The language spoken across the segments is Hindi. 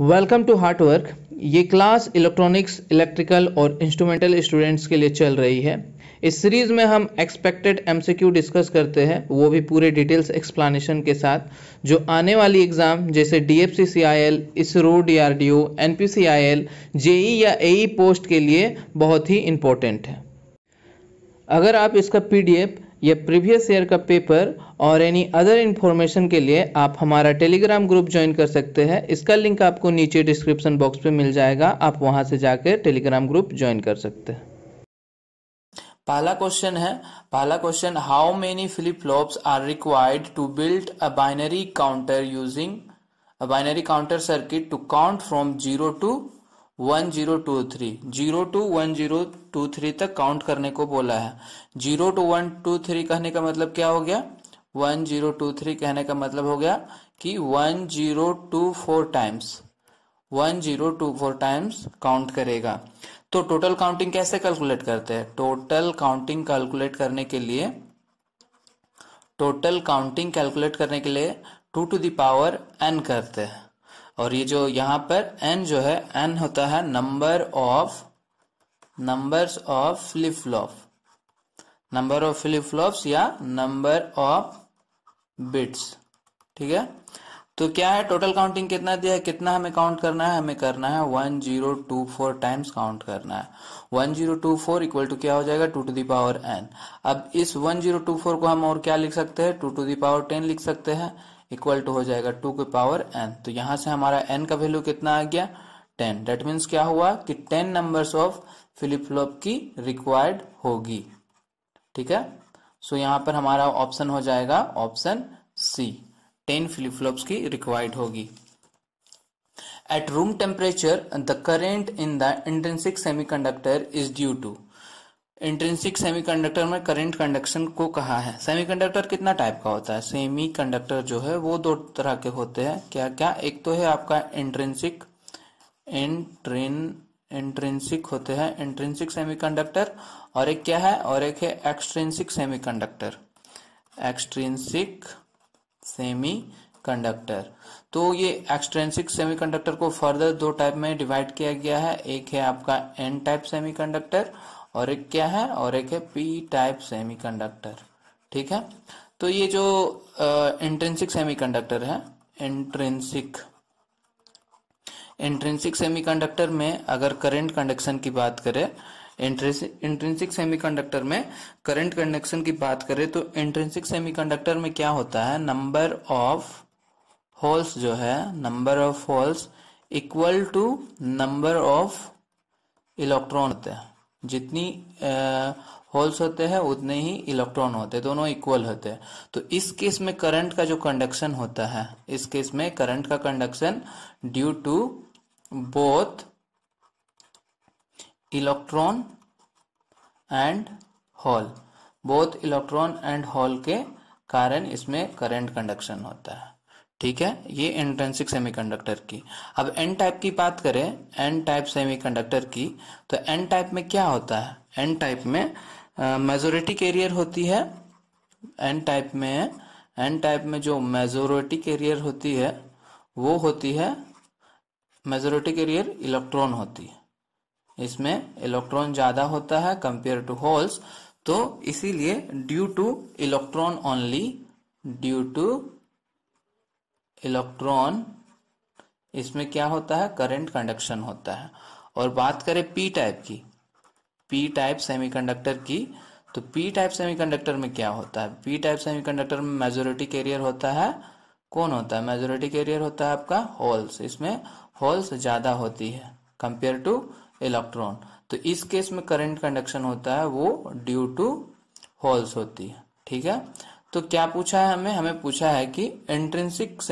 Welcome to हार्टवर्क। ये क्लास इलेक्ट्रॉनिक्स, इलेक्ट्रिकल और इंस्ट्रूमेंटल स्टूडेंट्स के लिए चल रही है। इस सीरीज़ में हम एक्सपेक्टेड एमसीक्यू डिस्कस करते हैं, वो भी पूरे डिटेल्स एक्सप्लेनेशन के साथ, जो आने वाली एग्ज़ाम जैसे DFCCIL, ISRO, DRDO, NPCIL, JEE या AE पोस्ट के लिए बहुत ही इम्पोर्टेंट है। अगर आप इसका PDF या प्रीवियस ईयर का पेपर और एनी अदर इन्फॉर्मेशन के लिए आप हमारा टेलीग्राम ग्रुप ज्वाइन कर सकते हैं। इसका लिंक आपको नीचे डिस्क्रिप्शन बॉक्स पे मिल जाएगा, आप वहां से जाकर टेलीग्राम ग्रुप ज्वाइन कर सकते हैं। पहला question, how many flip flops are required to build a binary counter using a binary counter circuit to count from 0 to 1023 तक काउंट करने को बोला है। 0 टू 123 कहने का मतलब क्या हो गया? 1023 कहने का मतलब हो गया कि 1024 टाइम्स काउंट करेगा। तो टोटल काउंटिंग कैसे कैलकुलेट करते हैं? टोटल काउंटिंग कैलकुलेट करने के लिए 2 to the power n करते हैं। और ये जो यहाँ पर n जो है, n होता है नंबर ऑफ फ्लिप फ्लॉप्स या नंबर ऑफ बिट्स। ठीक है, तो क्या है टोटल काउंटिंग कितना दिया है, कितना हमें काउंट करना है? हमें करना है 1024 टाइम्स काउंट करना है। 1024 इक्वल टू क्या हो जाएगा? 2 to the power n। अब इस 1024 को हम और क्या लिख सकते हैं? 2 to the power 10 लिख सकते हैं, इक्वल टू हो जाएगा 2 के पावर n। तो यहाँ से हमारा n का वैल्यू कितना आ गया? 10। डेट मीन्स क्या हुआ कि 10 नंबर्स ऑफ फ्लिप फ्लॉप की रिक्वायर्ड होगी। ठीक है, सो यहाँ पर हमारा ऑप्शन हो जाएगा ऑप्शन सी, 10 फ्लिप फ्लॉप्स की रिक्वायर्ड होगी। At room temperature the current in the intrinsic semiconductor is due to. Intrinsic semiconductor में करंट कंडक्शन को कहा है। सेमीकंडक्टर कितना टाइप का होता है? सेमीकंडक्टर जो है वो 2 तरह के होते हैं। क्या क्या? एक तो है आपका इंट्रिंसिक होते हैं, इंट्रिंसिक सेमीकंडक्टर, और एक क्या है? और एक है एक्सट्रिंसिक सेमीकंडक्टर। तो ये एक्सट्रिंसिक सेमीकंडक्टर को फर्दर 2 टाइप में डिवाइड किया गया है। एक है आपका एन टाइप सेमीकंडक्टर और एक क्या है? और एक है पी टाइप सेमीकंडक्टर। ठीक है, तो ये जो इंट्रिंसिक सेमीकंडक्टर है, इंट्रिंसिक सेमीकंडक्टर में अगर करंट कंडक्शन की बात करें, इंट्रिंसिक सेमीकंडक्टर में करंट कंडक्शन की बात करें तो इंट्रिंसिक सेमीकंडक्टर में क्या होता है? Number of holes equal to number of electron होते हैं। जितनी होल्स होते हैं उतने ही इलेक्ट्रॉन होते हैं, दोनों इक्वल होते हैं। तो इस केस में करंट का जो कंडक्शन होता है, इस केस में करंट का conduction due to both electron and hole, both electron and hole के कारण इसमें करंट कंडक्शन होता है। ठीक है, ये इंट्रिंसिक सेमीकंडक्टर की। अब एन टाइप की बात करें, एन टाइप सेमीकंडक्टर की, तो एन टाइप में क्या होता है? एन टाइप में मेजोरिटी कैरियर होती है। एन टाइप में जो मेजोरिटी कैरियर होती है वो होती है, मेजोरिटी कैरियर इलेक्ट्रॉन होती है। इसमें इलेक्ट्रॉन ज़्यादा होता है कंपेयर टू होल्स, तो इसीलिए ड्यू टू इलेक्ट्रॉन इसमें क्या होता है? करंट कंडक्शन होता है। और बात करें पी टाइप सेमीकंडक्टर की, तो पी टाइप सेमीकंडक्टर में क्या होता है? पी टाइप सेमीकंडक्टर में मेजोरिटी कैरियर होता है, कौन होता है? मेजोरिटी कैरियर होता है आपका होल्स। इसमें होल्स ज़्यादा होती है कंपेयर टू इलेक्ट्रॉन, तो इस केस में करंट कंडक्शन होता है वो ड्यू टू होल्स होती है। ठीक है, तो क्या पूछा है हमें? हमें पूछा है कि इंट्रिंसिक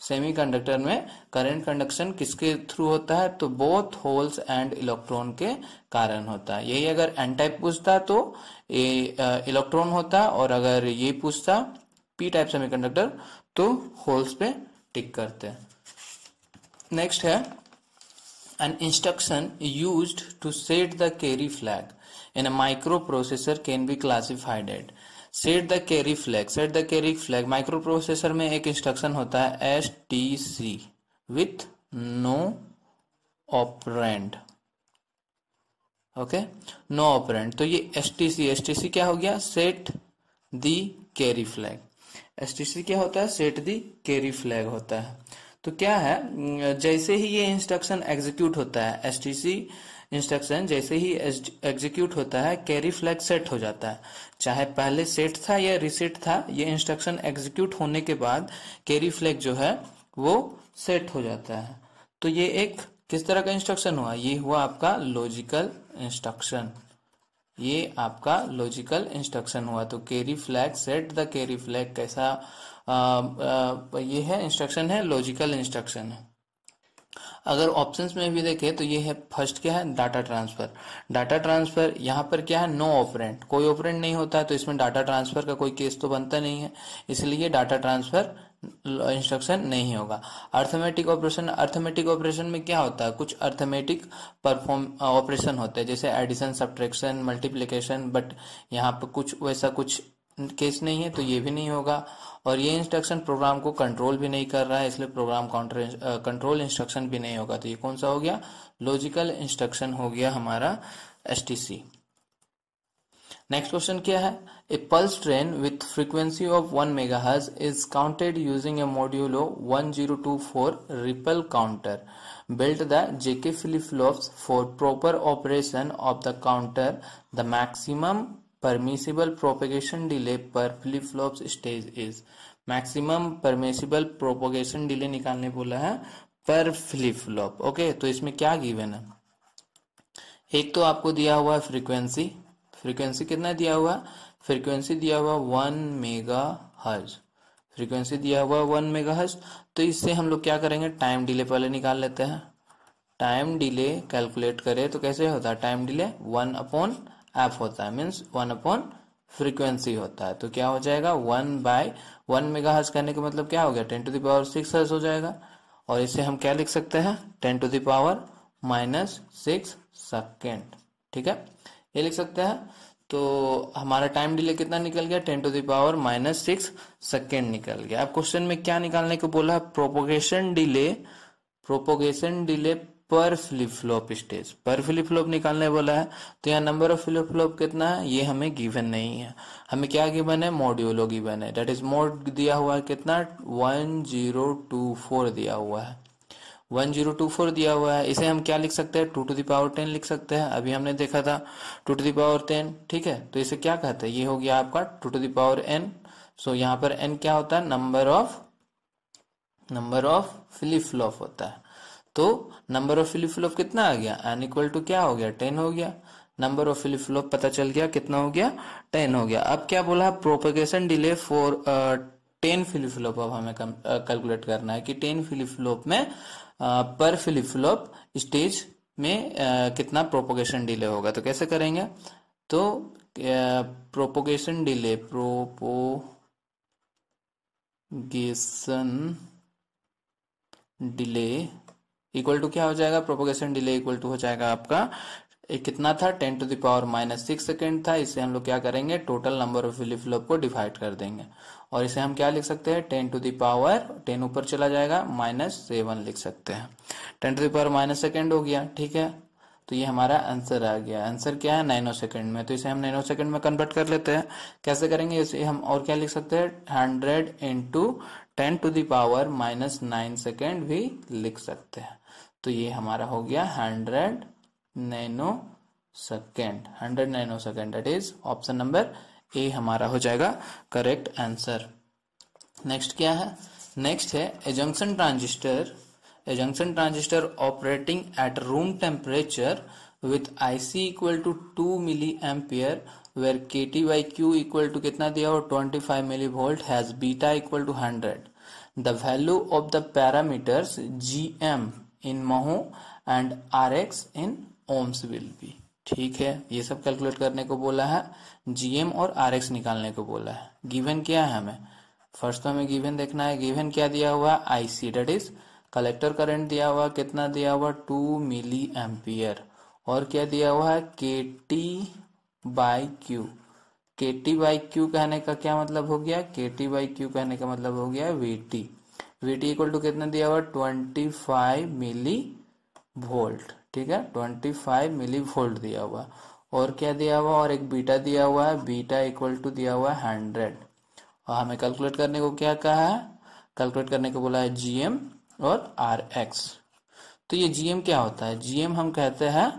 सेमीकंडक्टर में करंट कंडक्शन किसके थ्रू होता है? तो बोथ होल्स एंड इलेक्ट्रॉन के कारण होता है। यही अगर एन टाइप पूछता तो इलेक्ट्रॉन होता, और अगर ये पूछता पी टाइप सेमीकंडक्टर तो होल्स पे टिक करते हैं। नेक्स्ट है an instruction used to set the carry flag in a microprocessor can be classified as set the carry flag। Microprocessor में एक इंस्ट्रक्शन होता है STC, with no operand. Okay, no operand. तो ये एसटीसी क्या हो गया? Set the carry flag. STC क्या होता है? सेट दी कैरी फ्लैग होता है. तो क्या है, जैसे ही ये इंस्ट्रक्शन एग्जीक्यूट होता है, एसटीसी इंस्ट्रक्शन जैसे ही एग्जीक्यूट होता है, कैरी फ्लैग सेट हो जाता है. चाहे पहले सेट था या रिसेट था, ये इंस्ट्रक्शन एग्जीक्यूट होने के बाद कैरी फ्लैग जो है वो सेट हो जाता है. तो ये एक किस तरह का इंस्ट्रक्शन हुआ? ये हुआ आपका लॉजिकल इंस्ट्रक्शन. ये आपका लॉजिकल इंस्ट्रक्शन हुआ. तो carry flag, set the carry flag, कैसा ये है इंस्ट्रक्शन है, लॉजिकल इंस्ट्रक्शन है. अगर ऑप्शंस में भी देखें तो ये है फर्स्ट क्या है, डाटा ट्रांसफर. डाटा ट्रांसफर यहाँ पर क्या है, नो ऑपरेंट, कोई ऑपरेंट नहीं होता है, तो इसमें डाटा ट्रांसफर का कोई केस तो बनता नहीं है, इसलिए डाटा ट्रांसफर इंस्ट्रक्शन नहीं होगा. अर्थमेटिक ऑपरेशन, अर्थमेटिक ऑपरेशन में क्या होता है, कुछ अर्थमेटिक परफॉर्म ऑपरेशन होते हैं, जैसे एडिशन, सब्ट्रैक्शन, मल्टीप्लीकेशन, बट यहाँ पर कुछ वैसा कुछ केस नहीं है, तो ये भी नहीं होगा. और ये इंस्ट्रक्शन प्रोग्राम को कंट्रोल भी नहीं कर रहा है, इसलिए प्रोग्राम कंट्रोल इंस्ट्रक्शन भी नहीं होगा. तो ये कौन सा हो गया? लॉजिकल इंस्ट्रक्शन हो गया हमारा एसटीसी. नेक्स्ट क्वेश्चन क्या है, a pulse train with frequency of 1 megahertz is counted using a modulo 1024 ripple counter. Built the JK flip-flops for proper operation of the counter. The maximum permissible propagation delay per flip-flops stage is. Maximum permissible propagation delay निकालने बोला है पर flip-flop. ओके, तो इसमें क्या गिवन है? एक तो आपको दिया हुआ है फ्रीक्वेंसी. फ्रीक्वेंसी कितना दिया हुआ? फ्रीक्वेंसी दिया हुआ 1 मेगाहर्ट्ज. फ्रीक्वेंसी दिया हुआ 1 मेगाहर्ट्ज. तो इससे हम लोग क्या करेंगे, टाइम डिले पहले निकाल लेते हैं. टाइम डिले कैलकुलेट करें तो कैसे होता है? टाइम डिले 1/f होता है, मीन्स 1/फ्रीक्वेंसी होता है. तो क्या हो जाएगा, 1/1 मेगाहर्ट्ज करने का मतलब क्या हो गया, 10⁶ हर्ट्ज हो जाएगा. और इसे हम क्या लिख सकते हैं, 10⁻⁻6 सेकेंड. ठीक है, ये लिख सकते हैं. तो हमारा टाइम डिले कितना निकल गया, 10⁻⁻6 सेकेंड निकल गया. अब क्वेश्चन में क्या निकालने को बोला है, propagation delay. Propagation delay per flip flop stage, per flip flop निकालने बोला है. तो यहाँ नंबर ऑफ फ्लिप फ्लॉप कितना है, ये हमें गिवन नहीं है. हमें क्या गिवन है, मॉड्यूलो गिवन है. दैट इज मोड दिया हुआ है कितना, 1024 दिया हुआ है. 1024 दिया हुआ है, इसे हम क्या लिख सकते हैं, 2⁰10 लिख सकते हैं. अभी हमने देखा था 2⁰10. ठीक है, तो इसे क्या कहते हैं, ये हो गया आपका 2⁰n. सो यहाँ पर n क्या होता है, नंबर ऑफ फ्लिप फ्लॉप होता है. तो नंबर ऑफ फ्लिप फ्लॉप कितना आ गया, n इक्वल टू क्या हो गया, 10 हो गया. नंबर ऑफ फ्लिप फ्लॉप पता चल गया कितना हो गया, 10 हो गया. अब क्या बोला, propagation delay for 10 flip flop. अब हमें कैलकुलेट करना है कि 10 फ्लिप फ्लॉप में पर फ्लिप फ्लॉप स्टेज में कितना प्रोपोगेशन डिले होगा. तो कैसे करेंगे, तो propagation delay, propagation delay equal to क्या हो जाएगा, प्रोपोगेशन डिले इक्वल टू हो जाएगा आपका कितना था, 10⁻⁻6 सेकेंड था. इससे हम लोग क्या करेंगे, total number of flip flop को डिवाइड कर देंगे. और इसे हम क्या लिख सकते हैं, 10⁻10 ऊपर चला जाएगा, -7 लिख सकते हैं. 10⁻- सेकेंड हो गया. ठीक है, तो ये हमारा आंसर आ गया. आंसर क्या है, नैनो सेकेंड में. तो इसे हम नैनो सेकेंड में कन्वर्ट कर लेते हैं. कैसे करेंगे, इसे हम और क्या लिख सकते हैं, 100 × 10⁻⁹ सेकेंड भी लिख सकते हैं. तो ये हमारा हो गया 100 nanosecond. 100 nano second, that is option number A हमारा हो जाएगा करेक्ट आंसर. नेक्स्ट क्या है, नेक्स्ट है a junction transistor. A junction transistor operating at room temperature with IC equal to 2 milliampere where KT by Q equal to कितना दिया हो, 25 milli volt, has beta equal to 100. The value of the parameters GM in mho and RX in ohms will be. ठीक है, ये सब कैलकुलेट करने को बोला है, GM और RX निकालने को बोला है. गिवन क्या है हमें, फर्स्ट तो हमें गिवन देखना है. गिवन क्या दिया हुआ, IC, that is collector current दिया हुआ कितना दिया हुआ, 2 मिली एम्पियर. और क्या दिया हुआ है, KT/Q. KT/Q कहने का क्या मतलब हो गया, KT/Q कहने का मतलब हो गया VT. VT इक्वल टू कितना दिया हुआ 25 मिली वोल्ट, ठीक है 25 मिली वोल्ट दिया हुआ, और क्या दिया हुआ और एक बीटा दिया हुआ है, बीटा इक्वल टू दिया हुआ है 100, और हमें कैलकुलेट करने को क्या कहा है, कैलकुलेट करने को बोला है GM और RX। तो ये GM क्या होता है, GM हम कहते हैं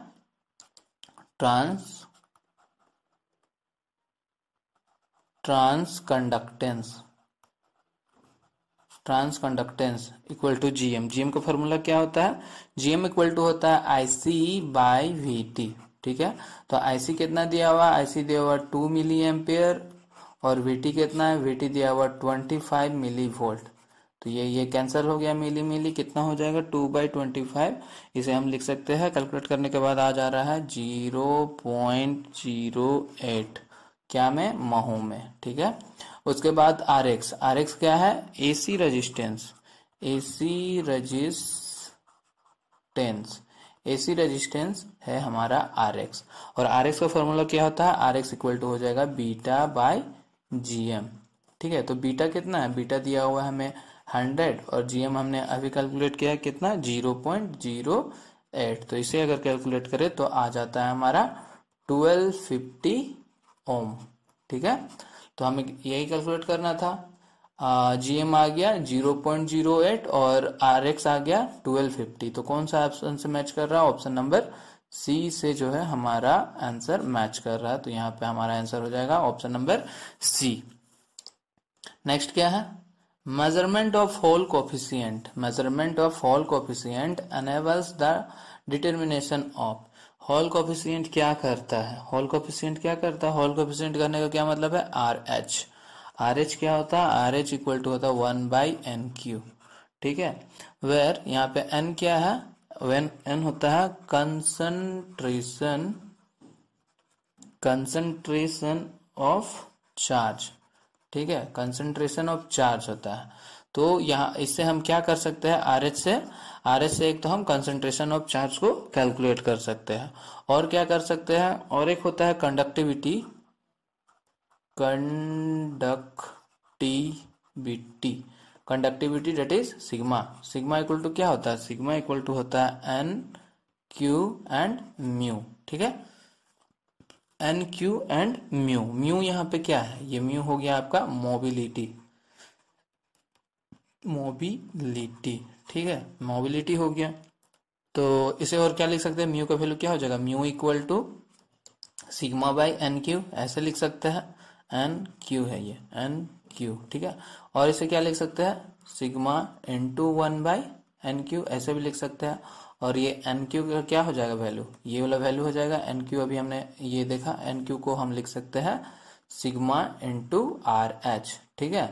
transconductance equal to GM। GM का फॉर्मूला क्या होता है, GM इक्वल टू होता है IC/VT, ठीक है। तो IC कितना दिया हुआ, IC दिया हुआ 2 मिली एम्पियर और VT कितना है, VT दिया हुआ 25 मिली वोल्ट। तो ये कैंसिल हो गया, मिली मिली कितना हो जाएगा 2/25। इसे हम लिख सकते हैं, कैलकुलेट करने के बाद आ जा रहा है 0.08 क्या में महो में, ठीक है। उसके बाद RX क्या है, AC रेजिस्टेंस है हमारा RX, और RX का फॉर्मूला क्या होता है, RX इक्वल टू हो जाएगा बीटा बाय GM, ठीक है। तो बीटा कितना है, बीटा दिया हुआ है हमें 100 और GM हमने अभी कैलकुलेट किया कितना 0.08, तो इसे अगर कैलकुलेट करें तो आ जाता है हमारा 1250 ओम, ठीक है। तो हमें यही कैलकुलेट करना था, GM आ गया 0.08 और RX आ गया 1250, तो कौन सा ऑप्शन से मैच कर रहा है, ऑप्शन नंबर C से जो है हमारा आंसर मैच कर रहा है। तो यहाँ पे हमारा आंसर हो जाएगा ऑप्शन नंबर C। नेक्स्ट क्या है, measurement of Hall coefficient enables the determination of. Hall coefficient क्या करता है, हॉल कोफिशिएंट करने का क्या मतलब है, RH क्या होता है, RH इक्वल टू होता है 1/NQ, ठीक है। वेयर यहाँ पे N क्या है, N होता है कंसंट्रेशन ऑफ चार्ज, ठीक है, कंसंट्रेशन ऑफ चार्ज होता है। तो यहाँ इससे हम क्या कर सकते हैं, RH से एक तो हम कंसंट्रेशन ऑफ चार्ज को कैलकुलेट कर सकते हैं, और क्या कर सकते हैं, और एक होता है conductivity that is sigma equal to क्या होता है, सिग्मा इक्वल टू होता है N, Q एंड म्यू, ठीक है, N, Q and mu. Mu यहाँ पे क्या है, ये म्यू हो गया आपका मोबिलिटी, ठीक है, मोबिलिटी हो गया। तो इसे और क्या लिख सकते हैं, म्यू का वैल्यू क्या हो जाएगा, mu equal to sigma by NQ, ऐसे लिख सकते हैं, NQ है ये NQ, ठीक है। और इसे क्या लिख सकते हैं, सिग्मा इंटू 1/NQ, ऐसे भी लिख सकते हैं। और ये NQ का क्या हो जाएगा वैल्यू, ये वाला वैल्यू हो जाएगा NQ, अभी हमने ये देखा, NQ को हम लिख सकते हैं सिग्मा इंटू RH, ठीक है।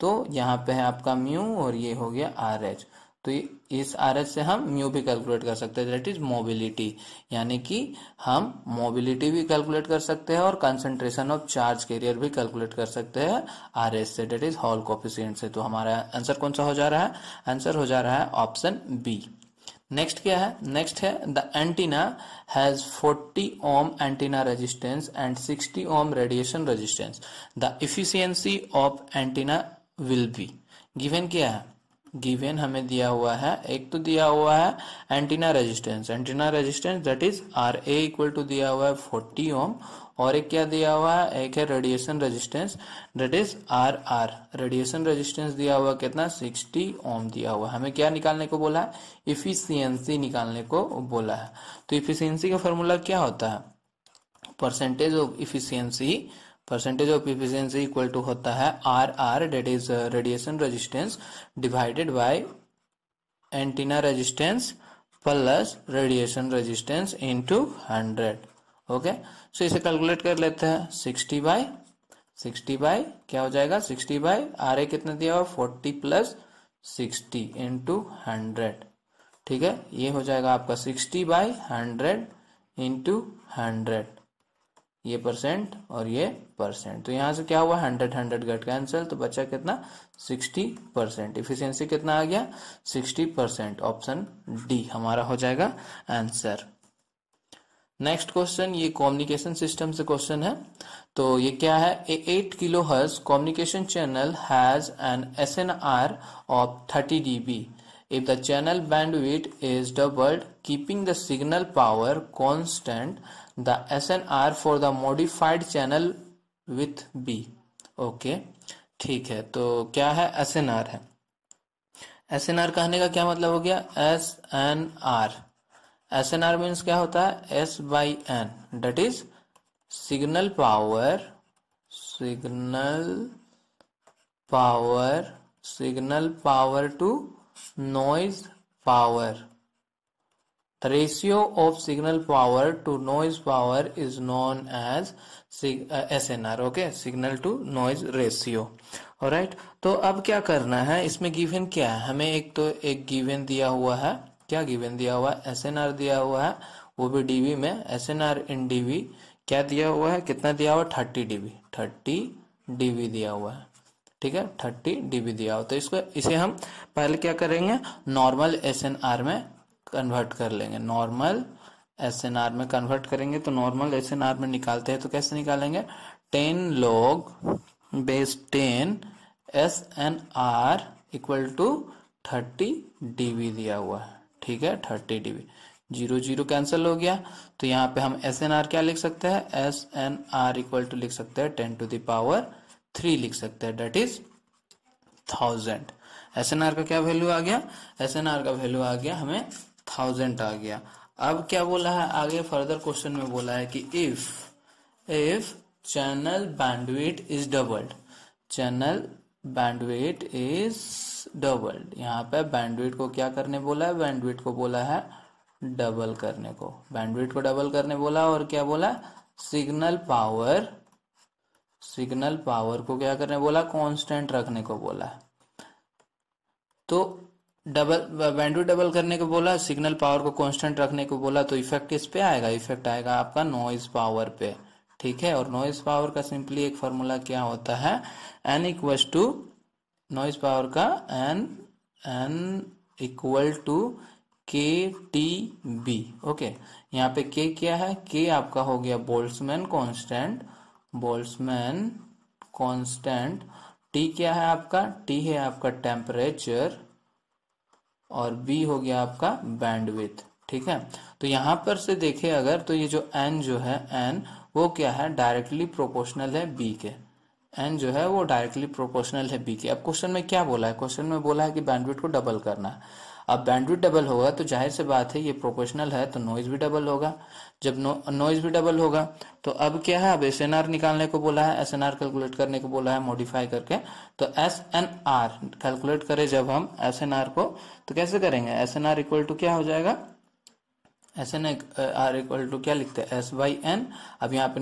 तो यहाँ पे है आपका म्यू और ये हो गया RH, तो इस RH से हम म्यू भी कैलकुलेट कर सकते हैं, दैट इज मोबिलिटी, यानी कि हम मोबिलिटी भी कैलकुलेट कर सकते हैं और कंसंट्रेशन ऑफ चार्ज कैरियर भी कैलकुलेट कर सकते हैं RS से, दैट इज हॉल कोफिशिएंट से। तो हमारा आंसर कौन सा हो जा रहा है, आंसर हो जा रहा है ऑप्शन B। नेक्स्ट क्या है, नेक्स्ट है the antenna has 40 ohm antenna resistance and 60 ohm radiation resistance, the efficiency of antenna will be. Given क्या है, गिवन हमें दिया हुआ है, एक तो दिया हुआ है antenna resistance that is RA equal to दिया हुआ है 40 ओम, और एक क्या दिया हुआ है, एक है radiation resistance that is RR, radiation resistance दिया हुआ कितना 60 ओम दिया हुआ। हमें क्या निकालने को बोला है, इफिशियंसी निकालने को बोला है। तो इफिशियंसी का फॉर्मूला क्या होता है, percentage of efficiency equal to होता है RR that is radiation resistance divided by antenna resistance plus radiation resistance into 100, okay. So इसे कैलकुलेट कर लेते हैं, 60 बाय क्या हो जाएगा, 60 बाय RA कितना दिया हुआ 40 प्लस 60 इनटू 100, ठीक है। ये हो जाएगा आपका 60/100 इनटू 100, ये परसेंट और ये परसेंट, तो यहाँ से क्या हुआ 100 कट कैंसिल, तो बचा कितना 60%, इफिशियंसी कितना आ गया 60%, ऑप्शन D हमारा हो जाएगा आंसर। नेक्स्ट क्वेश्चन ये कम्युनिकेशन सिस्टम से क्वेश्चन है। तो ये क्या है, 8 kilohertz communication channel has an SNR of 30 dB। If the channel bandwidth is doubled keeping the signal power constant the SNR for the modified channel with be. Okay ठीक है, तो क्या है SNR है। SNR कहने का क्या मतलब हो गया, SNR मीन्स क्या होता है, S/N, that is signal power to noise power. The ratio of signal power to noise power is known as SNR। Okay, signal to noise ratio. Alright, तो अब क्या करना है, इसमें गिवन क्या है हमें, एक गिवन दिया हुआ है, क्या गिवन दिया हुआ है, SNR दिया हुआ है, वो भी dB में। SNR इन dB क्या दिया हुआ है, कितना दिया हुआ, 30 dB दिया हुआ है, ठीक है, 30 dB दिया हुआ। तो इसे हम पहले क्या करेंगे, नॉर्मल SNR में कन्वर्ट कर लेंगे, नॉर्मल SNR में कन्वर्ट करेंगे। तो नॉर्मल SNR में निकालते हैं तो कैसे निकालेंगे, 10 log base 10 SNR equal to 30 dB दिया हुआ है, ठीक है, 30 dB। 0 0 कैंसिल हो गया, तो यहाँ पे हम SNR क्या लिख सकते हैं, SNR इक्वल टू लिख सकते हैं 10 to the power 3 लिख सकते हैं, डेट इज 1000। SNR का क्या वैल्यू आ गया, SNR का वैल्यू आ गया हमें 1000 आ गया। अब क्या बोला है आगे, फर्दर क्वेश्चन में बोला है कि if channel bandwidth is doubled, channel bandwidth is doubled, यहाँ पे बैंडविड्थ को क्या करने बोला है, बैंडविड्थ को बोला है डबल करने को, बैंडविड्थ को डबल करने बोला। और क्या बोला, सिग्नल पावर को क्या करने बोला, कांस्टेंट रखने को बोला। तो बैंडविड्थ डबल करने को बोला, सिग्नल पावर को कांस्टेंट रखने को बोला, तो इफेक्ट इस पे आएगा, इफेक्ट आएगा आपका नॉइज पावर पे, ठीक है। और नॉइज पावर का सिंपली एक फॉर्मूला क्या होता है, N equals to, noise power का N equal to KTB। Okay, यहाँ पे K क्या है, K आपका हो गया बोल्ट्जमैन कांस्टेंट। T क्या है आपका, T है आपका टेम्परेचर, और B हो गया आपका बैंडविड्थ, ठीक है। तो यहाँ पर से देखें अगर, तो ये जो N जो है, N वो क्या है, डायरेक्टली प्रोपोर्शनल है B के, N जो है वो डायरेक्टली प्रोपोर्शनल है B के। अब क्वेश्चन में क्या बोला है, क्वेश्चन में बोला है कि बैंडविड्थ को डबल करना है। अब बैंडविड्थ डबल होगा तो जाहिर से बात है ये प्रोपोर्शनल है, तो नॉइज भी डबल होगा। जब नॉइज भी डबल होगा तो अब क्या है, अब SNR निकालने को बोला है, SNR कैलकुलेट करने को बोला है मॉडिफाई करके। तो SNR कैलकुलेट करें जब हम SNR को, तो कैसे करेंगे, SNR इक्वल टू क्या हो जाएगा, SNR इक्वल टू क्या लिखते हैं, S/N। अब यहाँ पे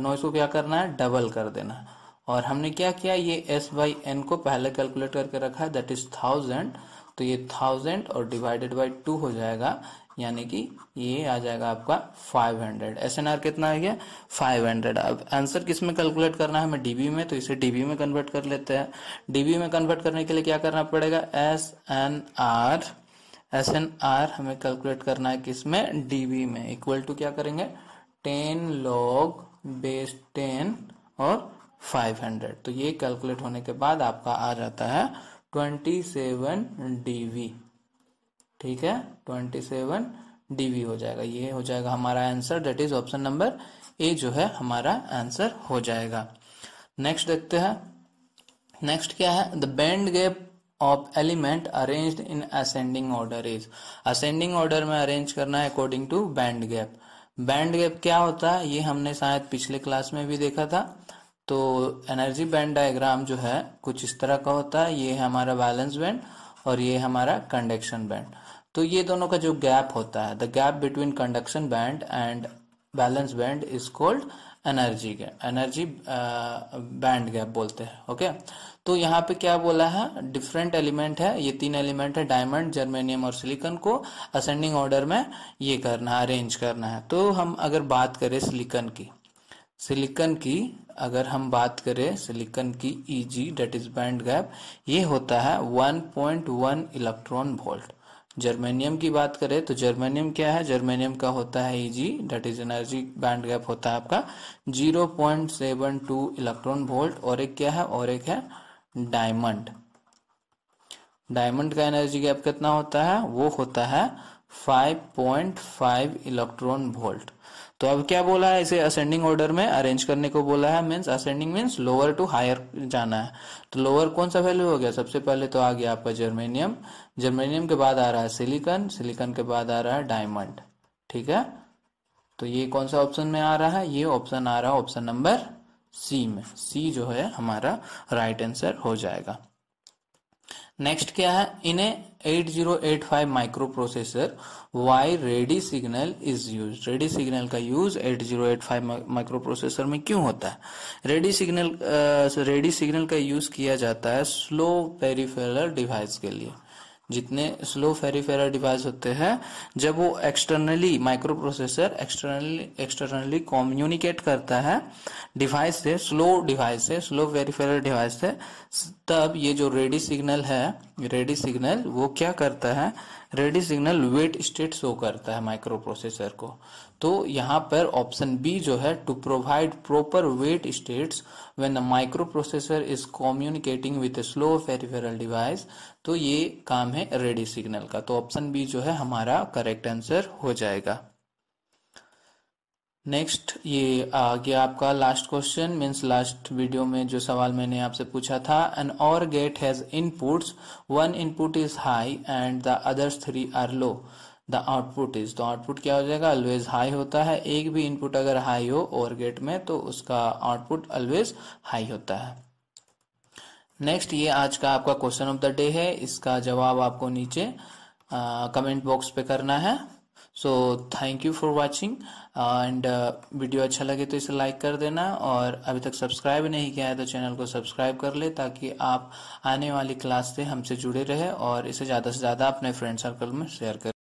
नॉइज को क्या करना है, डबल कर देना है। और हमने क्या किया, ये S/N को पहले कैलकुलेट करके रखा है, दैट इज 1000। तो ये 1000 और डिवाइडेड बाई 2 हो जाएगा, यानी कि ये आ जाएगा आपका 500। SNR कितना आ गया, 500। अब आंसर किस में कैलकुलेट करना है हमें, dB में, तो इसे dB में कन्वर्ट कर लेते हैं। dB में कन्वर्ट करने के लिए क्या करना पड़ेगा, SNR हमें कैलकुलेट करना है किस में, dB में, इक्वल टू क्या करेंगे, 10 log बेस 10 और 500। तो ये कैलकुलेट होने के बाद आपका आ जाता है 27 dB, ठीक है, 27 dB हो जाएगा, ये हो जाएगा हमारा answer, that is option number A जो है हमारा आंसर हो जाएगा। नेक्स्ट देखते हैं, नेक्स्ट क्या है, the band gap of element arranged in ascending order is, ascending order में अरेंज करना है according to band gap. Band gap क्या होता है, ये हमने शायद पिछले क्लास में भी देखा था। तो एनर्जी बैंड डायग्राम जो है कुछ इस तरह का होता है, ये हमारा बैलेंस बैंड और ये हमारा कंडक्शन बैंड। तो ये दोनों का जो गैप होता है, the gap between conduction band and valence band is called energy band gap बोलते हैं। ओके, तो यहाँ पे क्या बोला है, डिफरेंट एलिमेंट है, ये 3 एलिमेंट है, डायमंड, जर्मेनियम और सिलिकॉन को असेंडिंग ऑर्डर में ये करना है, अरेंज करना है। तो हम अगर बात करें सिलिकॉन की अगर हम बात करें, सिलिकॉन की EG, that is band gap, ये होता है 1.1 इलेक्ट्रॉन वोल्ट, जर्मेनियम की बात करें तो जर्मेनियम क्या है, जर्मेनियम का होता है Eg, that is energy band gap होता है आपका 0.72 इलेक्ट्रॉन वोल्ट, और एक क्या है, और एक है डायमंड। डायमंड का एनर्जी गैप कितना होता है, वो होता है 5.5 इलेक्ट्रॉन वोल्ट। तो अब क्या बोला है, इसे असेंडिंग ऑर्डर में अरेंज करने को बोला है, means ascending means lower to higher जाना है। तो लोअर कौन सा वैल्यू हो गया, सबसे पहले तो आ गया आपका जर्मेनियम, जर्मेनियम के बाद आ रहा है सिलिकॉन, सिलिकॉन के बाद आ रहा है डायमंड। ठीक है, तो ये कौन सा ऑप्शन में आ रहा है, ये ऑप्शन आ रहा है ऑप्शन नंबर सी में, सी जो है हमारा राइट आंसर हो जाएगा। नेक्स्ट क्या है, in a 8085 microprocessor why ready signal is use. Ready signal का यूज 8085 माइक्रो प्रोसेसर में क्यों होता है। रेडी सिग्नल का यूज किया जाता है स्लो पेरिफेरल डिवाइस के लिए। जितने स्लो पेरिफेरल डिवाइस होते हैं, जब वो externally microprocessor externally communicate करता है स्लो पेरिफेरल डिवाइस से, तब ये जो रेडी सिग्नल है, रेडी सिग्नल वो क्या करता है, ready signal wait state show करता है माइक्रो प्रोसेसर को। तो यहाँ पर ऑप्शन बी जो है, to provide proper wait states when the microprocessor is communicating with slow peripheral device, तो ये काम है रेडी सिग्नल का। तो ऑप्शन बी जो है हमारा करेक्ट आंसर हो जाएगा। नेक्स्ट ये आ गया आपका last question, means last video में जो सवाल मैंने आपसे पूछा था, an OR gate has inputs, one input is high and the others three are low, the output is, तो आउटपुट क्या हो जाएगा, ऑलवेज हाई होता है। एक भी इनपुट अगर हाई हो और गेट में तो उसका आउटपुट ऑलवेज हाई होता है। नेक्स्ट ये आज का आपका क्वेश्चन ऑफ द डे है, इसका जवाब आपको नीचे कमेंट बॉक्स पे करना है। So thank you for watching, and video अच्छा लगे तो इसे लाइक कर देना, और अभी तक सब्सक्राइब नहीं किया है तो चैनल को सब्सक्राइब कर ले, ताकि आप आने वाली क्लास से हमसे जुड़े रहे और इसे ज़्यादा से ज़्यादा अपने फ्रेंड सर्कल में शेयर करें।